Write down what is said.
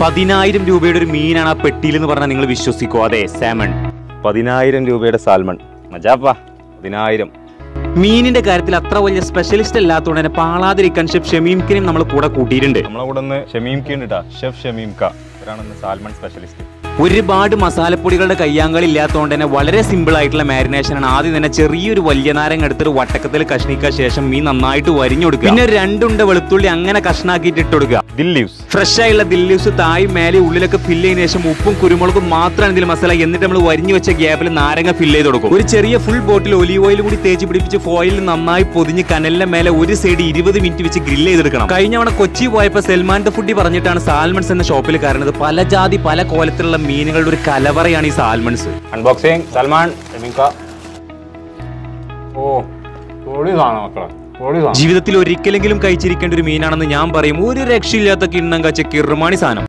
10,000 രൂപയുടെ ഒരു മീനാണ് ആ പെട്ടിയിൽ എന്ന് പറഞ്ഞാൽ നിങ്ങൾ വിശ്വസിക്കോ? അതെ, സാൽമൺ. 10,000 രൂപയുടെ സാൽമൺ. മജാപ്പാ, 10,000. മീനിന്റെ കാര്യത്തിൽ അത്ര വലിയ സ്പെഷ്യലിസ്റ്റ് അല്ലാത്തതുകൊണ്ട് തന്നെ പാളാതിരിക്കാൻ ഷെഫ് ഷമീംഖിനെയും നമ്മൾ കൂടെ കൂട്ടിയിട്ടുണ്ട്. നമ്മളെ കൂടെ ഒന്ന് ഷമീംഖിയുണ്ട്, ഷെഫ് ഷമീംഖ. ഇവരാണ് സാൽമൺ സ്പെഷ്യലിസ്റ്റ്. ഒരുപാട് മസാലപ്പൊടികളുടെ കയ്യാങ്കളില്ലാത്തതുകൊണ്ട് തന്നെ വളരെ സിമ്പിൾ ആയിട്ടുള്ള മാരിനേഷനാണ്. ആദ്യം തന്നെ ചെറിയൊരു വലിയ നാരങ്ങ എടുത്തിട്ട് വട്ടക്കത്തിൽ കഷ്ണിക്ക, ശേഷം മീൻ നന്നായിട്ട് വരിഞ്ഞു കൊടുക്കുക. പിന്നെ 2 വെളുത്തുള്ളി അങ്ങനെ കഷ്ണാക്കിയിട്ട് ഇട്ട് കൊടുക്കുക. ദിൽ ലീവ്സ്, ഫ്രഷ് ആയുള്ള ദിൽ ലീവ്സ് താഴെ മേലെ ഉള്ളിലൊക്കെ ഫില്ല് ചെയ്തതിനു ശേഷം ഉപ്പും കുരുമുളകും മാത്രമാണ് ഇതിൽ മസാല. എന്നിട്ട് നമ്മൾ വരിഞ്ഞു വെച്ച ഗ്യാപ്പിൽ നാരങ്ങ ഫില്ല് ചെയ്ത് കൊടുക്കും. ഒരു ചെറിയ ഫുൾ ബോട്ടിൽ ഒലിവ് ഓയിൽ കൂടി തേച്ച് പിടിപ്പിച്ച് ഫോയിലിൽ നന്നായി പൊതിഞ്ഞ് കനലിന്റെ മേലെ ഒരു സൈഡ് 20 മിനിറ്റ് വെച്ച് ഗ്രില്ല് ചെയ്തെടുക്കണം. കഴിഞ്ഞവണ കൊച്ചി പോയപ്പോൾ സൽമാൻ ദ ഫുഡി പറഞ്ഞിട്ടാണ് സാൽമൺസ് എന്ന ഷോപ്പിൽ കയറുന്നത്. പല ജാതി പല കോലത്തിലുള്ള മീനുകളുടെ ഒരു കലവറയാണ് ഈ സാൽമൺസ്. Unboxing salmon. ഓ, പൊളി സാധനം മക്കളെ. ജീവിതത്തിൽ ഒരിക്കലെങ്കിലും കഴിച്ചിരിക്കേണ്ട ഒരു മീനാണെന്ന് ഞാൻ പറയും. ഒരു രക്ഷയില്ലാത്ത കിണ്ണം കച്ച കിറുമാണി സാധനം.